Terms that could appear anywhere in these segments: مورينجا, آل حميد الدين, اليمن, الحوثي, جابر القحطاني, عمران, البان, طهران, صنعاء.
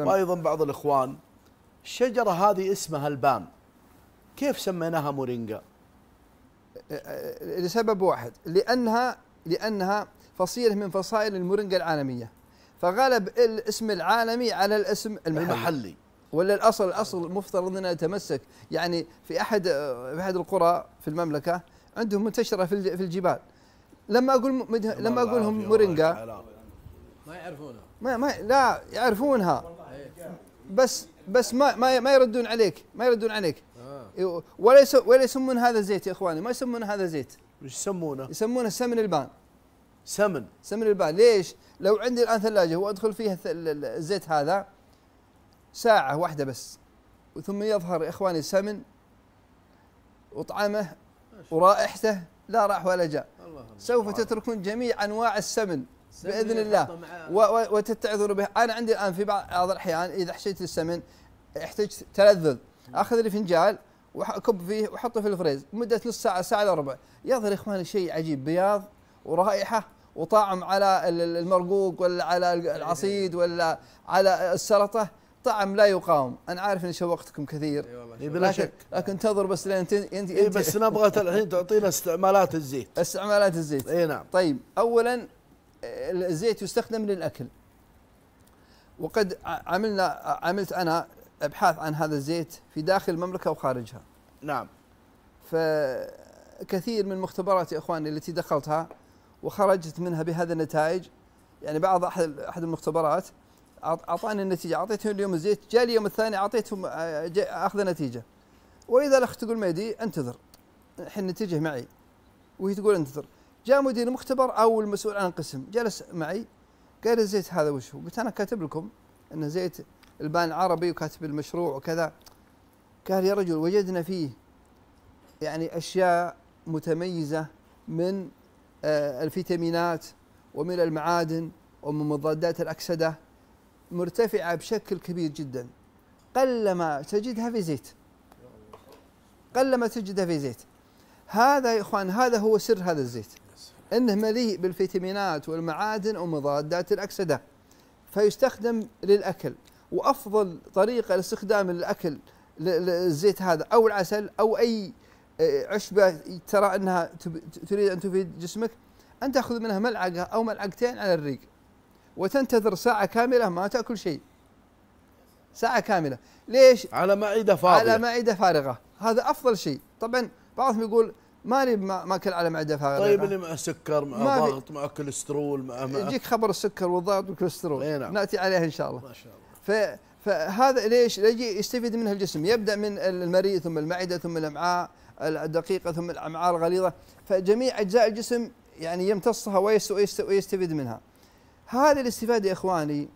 وايضا بعض الاخوان. الشجره هذه اسمها البان، كيف سميناها مورينجا؟ لسبب واحد، لانها فصيله من فصائل المورينجا العالميه، فغلب الاسم العالمي على الاسم المحلي. ولا الاصل المفترض انه يتمسك، يعني في احد القرى في المملكه عندهم منتشره في الجبال، لما اقول لهم مورينجا ما يعرفونها، لا يعرفونها بس ما يردون عليك، ولا يسمون هذا زيت يا اخواني، ما يسمون هذا زيت. وش يسمونه؟ يسمونه سمن البان. سمن البان. ليش؟ لو عندي الان ثلاجه وادخل فيها الزيت هذا ساعة واحدة بس، ثم يظهر إخواني السمن وطعمه ورائحته لا راح ولا جاء. سوف تتركون جميع أنواع السمن بإذن الله وتتعذروا به. أنا عندي الآن في بعض الأحيان إذا حشيت السمن احتجت تلذذ، أخذ لي فنجال وأكب فيه وأحطه في الفريز مدة نص ساعة، ساعة إلا ربع، يظهر إخواني شيء عجيب، بياض ورائحة وطعم على المرقوق ولا على العصيد ولا على السلطة، طعم لا يقاوم. انا عارف اني شوقتكم كثير بلا شك، لكن انتظر بس لين انت بس نبغى الحين تعطينا استعمالات الزيت. استعمالات الزيت، اي نعم. طيب، اولا الزيت يستخدم للاكل، وقد عملت انا ابحاث عن هذا الزيت في داخل المملكه وخارجها. نعم. فكثير من المختبرات يا اخواني التي دخلتها وخرجت منها بهذا النتائج، يعني بعض احد المختبرات اعطاني النتيجه، اعطيتهم اليوم الزيت، جاء اليوم الثاني اعطيتهم اخذ نتيجه، واذا الاخت تقول ميدي انتظر الحين نتيجه معي، وهي تقول انتظر. جاء مدير المختبر او المسؤول عن القسم جلس معي قال الزيت هذا وش هو؟ قلت انا كاتب لكم انه زيت البان العربي وكاتب المشروع وكذا. قال يا رجل وجدنا فيه يعني اشياء متميزه من الفيتامينات ومن المعادن ومن مضادات الاكسده مرتفعة بشكل كبير جدا، قلما تجدها في زيت، قلما تجدها في زيت. هذا يا إخوان هذا هو سر هذا الزيت، إنه مليء بالفيتامينات والمعادن ومضادات الأكسدة، فيستخدم للأكل. وأفضل طريقة لاستخدام الأكل للزيت هذا أو العسل أو أي عشبة ترى أنها تريد أن تفيد جسمك، أن تأخذ منها ملعقة أو ملعقتين على الريق وتنتظر ساعة كاملة ما تأكل شيء. ساعة كاملة، ليش؟ على معدة فارغة. على معدة فارغة، هذا أفضل شيء. طبعا بعضهم يقول مالي ماكل على معدة فارغة. طيب اللي مع سكر، مع ضغط، مع كوليسترول، مع يجيك خبر السكر والضغط والكوليسترول. إيه نعم. نأتي عليها إن شاء الله. ما شاء الله. فهذا ليش؟ يجي يستفيد منها الجسم، يبدأ من المريء ثم المعدة ثم الأمعاء الدقيقة ثم الأمعاء الغليظة، فجميع أجزاء الجسم يعني يمتصها ويستفيد منها. هذه الاستفادة يا إخواني،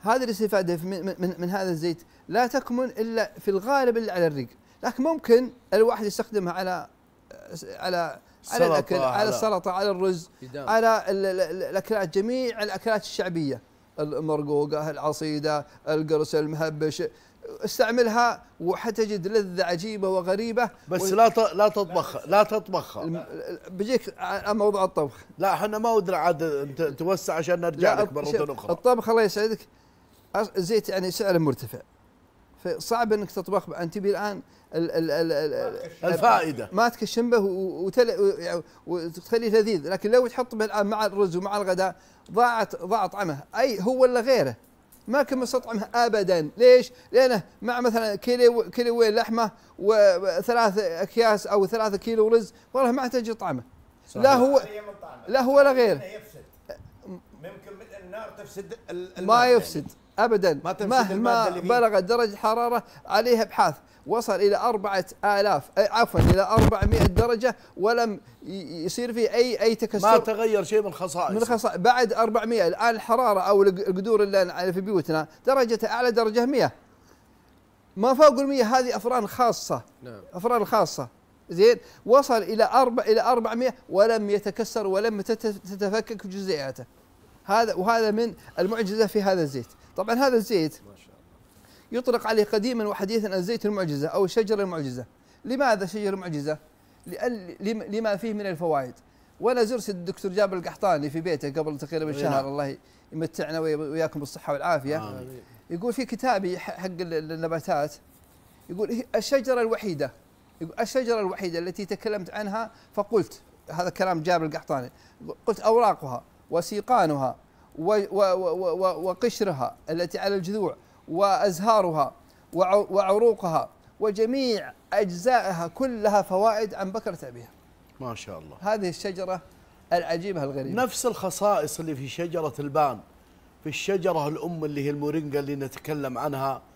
هذه الاستفادة من هذا الزيت لا تكمن إلا في الغالب إلا على الريق، لكن ممكن الواحد يستخدمها على الأكل، على السلطة، على الرز، على الأكلات، جميع الأكلات الشعبية، المرقوقة، العصيدة، القرص، المهبش، استعملها وحتجد لذة عجيبة وغريبة. بس لا تطبخها بيجيك موضوع الطبخ. لا احنا ما ودنا عاد توسع عشان نرجع لك مرة أخرى. الطبخ الله يسعدك الزيت يعني سعره مرتفع، فصعب انك تطبخ. انت تبي الان الفائدة ما تكشم به وتخليه لذيذ، لكن لو تحط به الان مع الرز ومع الغداء ضاع طعمه، اي هو ولا غيره ما كان مستطعمها ابدا. ليش؟ لانه مع مثلا كيلوين لحمه وثلاث اكياس او 3 كيلو رز، والله ما تجي طعمه. لا هو ولا غيره. ممكن النار تفسد ما يفسد ابدا، مهما بلغت درجه حراره عليها ابحاث وصل الى 4000 عفوا الى 400 درجه ولم يصير فيه اي تكسر، ما تغير شيء من خصائص بعد 400. الان الحراره او القدور اللي في بيوتنا درجتها اعلى درجه 100، ما فوق ال100 هذه افران خاصه. نعم. افران خاصه. زين، وصل الى 400 ولم يتكسر ولم تتفكك جزيئاته. هذا وهذا من المعجزه في هذا الزيت. طبعا هذا الزيت ما شاء الله يطلق عليه قديما وحديثا الزيت المعجزه او الشجره المعجزه. لماذا شجره معجزه؟ لما فيه من الفوائد. وانا زرت الدكتور جابر القحطاني في بيته قبل تقريبا شهر، الله يمتعنا وياكم بالصحه والعافيه. يقول في كتابي حق النباتات، يقول الشجرة الوحيدة، يقول الشجرة الوحيدة التي تكلمت عنها فقلت، هذا كلام جابر القحطاني، قلت أوراقها وسيقانها وقشرها التي على الجذوع وأزهارها وعروقها وجميع أجزائها كلها فوائد عن بكرة أبيها. ما شاء الله. هذه الشجرة العجيبة الغريبة، نفس الخصائص اللي في شجرة البان، في الشجرة الأم اللي هي المورينجا اللي نتكلم عنها،